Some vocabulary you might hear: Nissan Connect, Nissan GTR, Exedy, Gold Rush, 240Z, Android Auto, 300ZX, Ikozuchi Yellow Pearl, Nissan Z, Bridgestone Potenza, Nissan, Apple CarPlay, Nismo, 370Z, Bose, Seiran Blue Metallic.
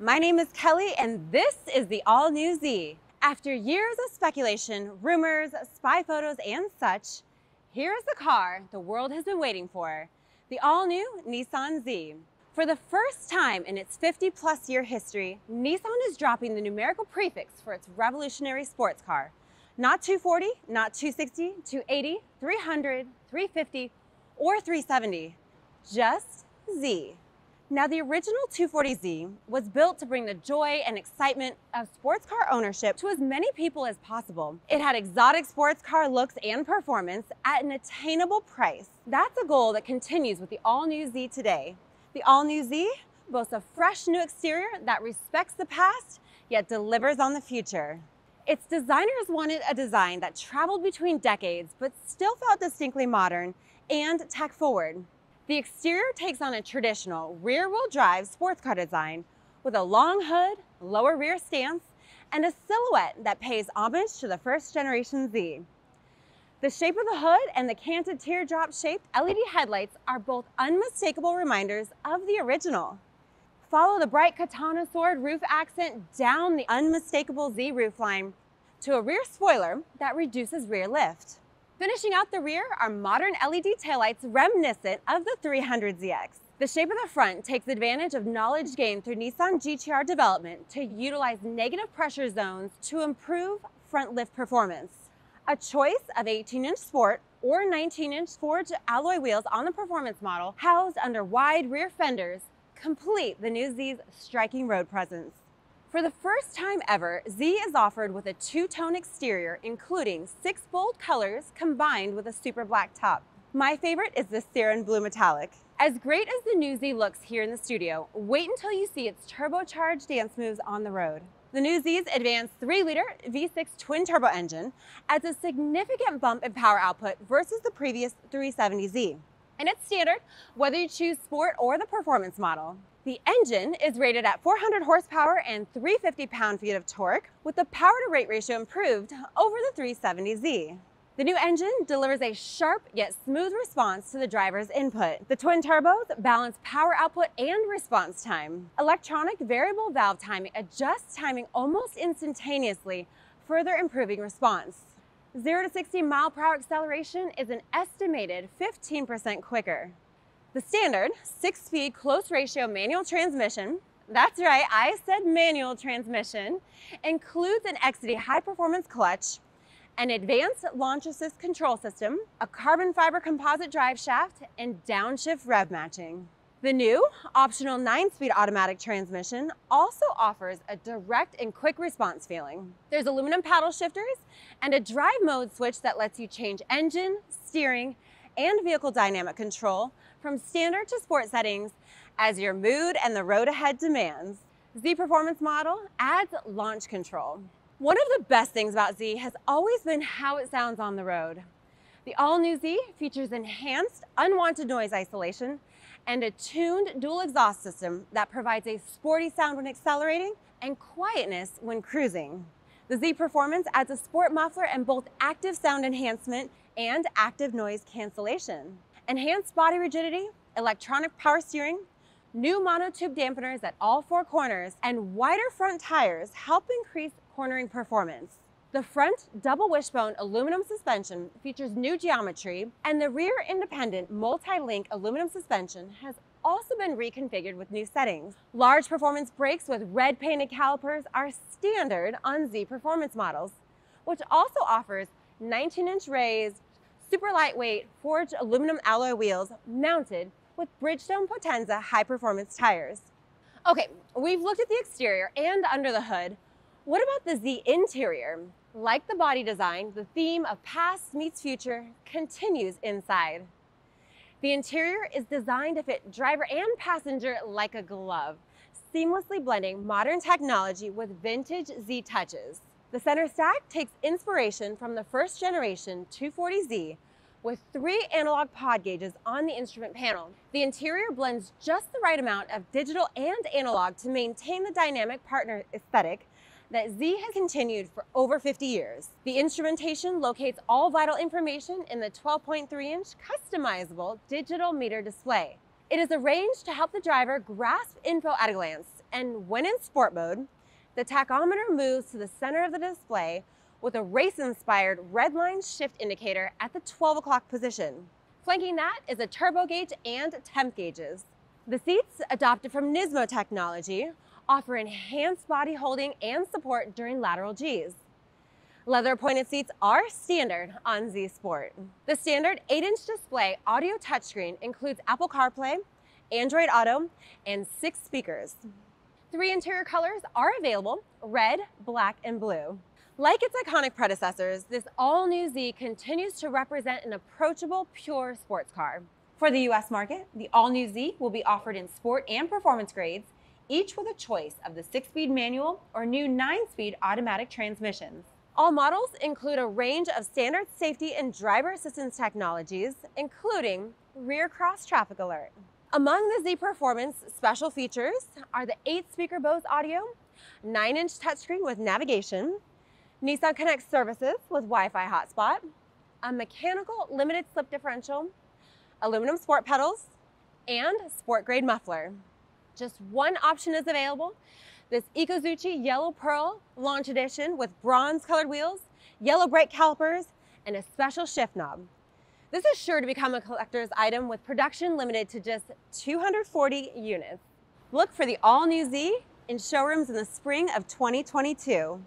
My name is Kelly, and this is the all-new Z. After years of speculation, rumors, spy photos, and such, here is the car the world has been waiting for, the all-new Nissan Z. For the first time in its 50-plus year history, Nissan is dropping the numerical prefix for its revolutionary sports car. Not 240, not 260, 280, 300, 350, or 370. Just Z. Now, the original 240Z was built to bring the joy and excitement of sports car ownership to as many people as possible. It had exotic sports car looks and performance at an attainable price. That's a goal that continues with the all-new Z today. The all-new Z boasts a fresh new exterior that respects the past, yet delivers on the future. Its designers wanted a design that traveled between decades, but still felt distinctly modern and tech-forward. The exterior takes on a traditional rear-wheel drive sports car design with a long hood, lower rear stance, and a silhouette that pays homage to the first generation Z. The shape of the hood and the canted teardrop-shaped LED headlights are both unmistakable reminders of the original. Follow the bright katana sword roof accent down the unmistakable Z roofline to a rear spoiler that reduces rear lift. Finishing out the rear are modern LED taillights reminiscent of the 300ZX. The shape of the front takes advantage of knowledge gained through Nissan GTR development to utilize negative pressure zones to improve front lift performance. A choice of 18-inch sport or 19-inch forged alloy wheels on the performance model housed under wide rear fenders complete the new Z's striking road presence. For the first time ever, Z is offered with a two-tone exterior, including 6 bold colors combined with a super black top. My favorite is the Seiran Blue Metallic. As great as the new Z looks here in the studio, wait until you see its turbocharged dance moves on the road. The new Z's advanced 3-liter V6 twin-turbo engine adds a significant bump in power output versus the previous 370Z. And it's standard whether you choose sport or the performance model. The engine is rated at 400 horsepower and 350 pound-feet of torque, with the power-to-weight ratio improved over the 370Z. The new engine delivers a sharp yet smooth response to the driver's input. The twin turbos balance power output and response time. Electronic variable valve timing adjusts timing almost instantaneously, further improving response. 0 to 60 mile-per-hour acceleration is an estimated 15% quicker. The standard 6-speed close-ratio manual transmission, that's right, I said manual transmission, includes an Exedy high-performance clutch, an advanced launch assist control system, a carbon fiber composite drive shaft, and downshift rev matching. The new optional 9-speed automatic transmission also offers a direct and quick response feeling. There's aluminum paddle shifters and a drive mode switch that lets you change engine, steering, and vehicle dynamic control from standard to sport settings as your mood and the road ahead demands. Z Performance model adds launch control. One of the best things about Z has always been how it sounds on the road. The all-new Z features enhanced unwanted noise isolation and a tuned dual exhaust system that provides a sporty sound when accelerating and quietness when cruising. The Z Performance adds a sport muffler and both active sound enhancement and active noise cancellation. Enhanced body rigidity, electronic power steering, new monotube dampeners at all 4 corners, and wider front tires help increase cornering performance. The front double wishbone aluminum suspension features new geometry, and the rear independent multi-link aluminum suspension has also been reconfigured with new settings. Large performance brakes with red painted calipers are standard on Z Performance models, which also offers 19-inch raised, super lightweight forged aluminum alloy wheels mounted with Bridgestone Potenza high-performance tires. Okay, we've looked at the exterior and under the hood. What about the Z interior? Like the body design, the theme of past meets future continues inside. The interior is designed to fit driver and passenger like a glove, seamlessly blending modern technology with vintage Z touches. The center stack takes inspiration from the first generation 240Z with 3 analog pod gauges on the instrument panel. The interior blends just the right amount of digital and analog to maintain the dynamic partner aesthetic that Z has continued for over 50 years. The instrumentation locates all vital information in the 12.3-inch customizable digital meter display. It is arranged to help the driver grasp info at a glance and when in sport mode, the tachometer moves to the center of the display with a race-inspired red line shift indicator at the 12 o'clock position. Flanking that is a turbo gauge and temp gauges. The seats, adopted from Nismo technology, offer enhanced body holding and support during lateral Gs. Leather-appointed seats are standard on Z Sport. The standard 8-inch display audio touchscreen includes Apple CarPlay, Android Auto, and 6 speakers. 3 interior colors are available: red, black, and blue. Like its iconic predecessors, this all-new Z continues to represent an approachable, pure sports car. For the U.S. market, the all-new Z will be offered in sport and performance grades, each with a choice of the 6-speed manual or new 9-speed automatic transmissions. All models include a range of standard safety and driver assistance technologies, including rear cross-traffic alert. Among the Z Performance special features are the 8-speaker Bose audio, 9-inch touchscreen with navigation, Nissan Connect services with Wi-Fi hotspot, a mechanical limited slip differential, aluminum sport pedals, and sport-grade muffler. Just one option is available: this Ikozuchi Yellow Pearl Launch Edition with bronze-colored wheels, yellow brake calipers, and a special shift knob. This is sure to become a collector's item, with production limited to just 240 units. Look for the all-new Z in showrooms in the spring of 2022.